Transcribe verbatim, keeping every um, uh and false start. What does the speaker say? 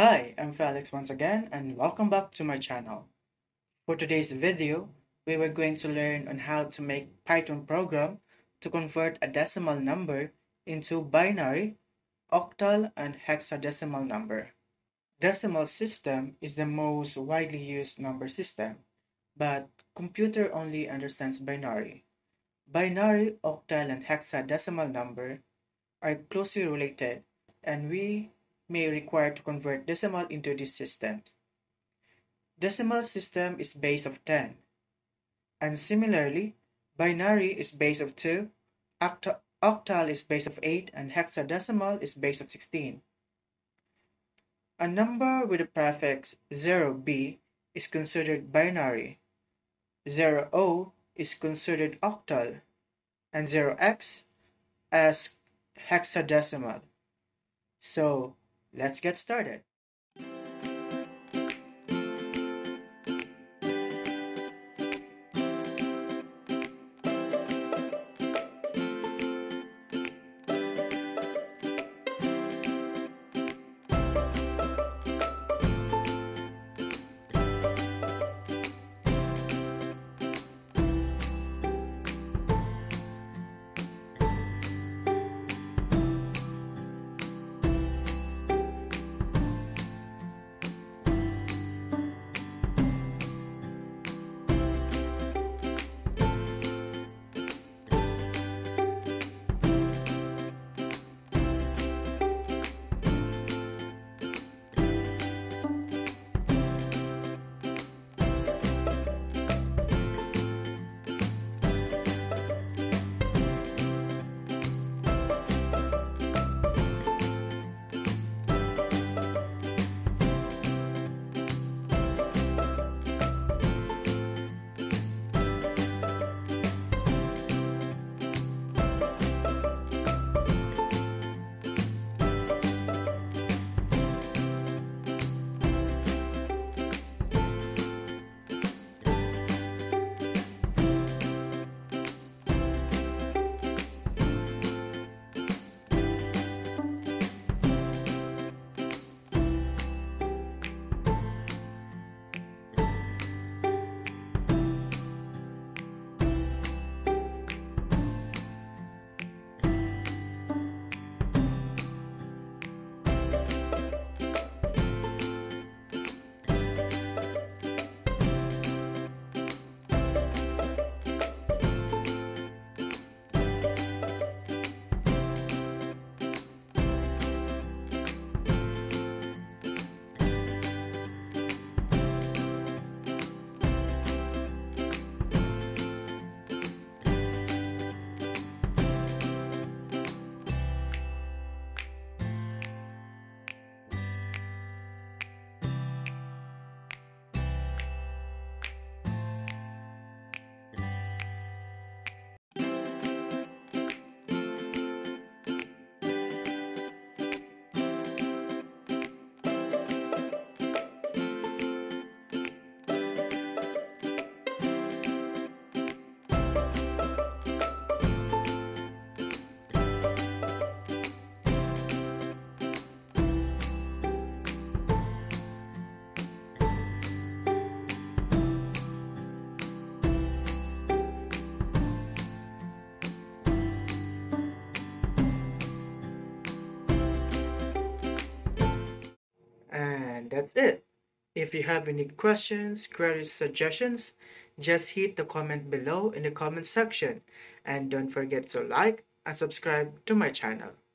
Hi, I'm Felix once again and welcome back to my channel. For today's video, we were going to learn on how to make Python program to convert a decimal number into binary, octal and hexadecimal number. Decimal system is the most widely used number system, but computer only understands binary. Binary, octal and hexadecimal number are closely related and we may require to convert decimal into these systems. Decimal system is base of ten. And similarly, binary is base of two, octa octal is base of eight, and hexadecimal is base of sixteen. A number with a prefix zero B is considered binary, zero O is considered octal, and zero X as hexadecimal. So, let's get started. That's it. If you have any questions, queries, suggestions, just hit the comment below in the comment section. And don't forget to like and subscribe to my channel.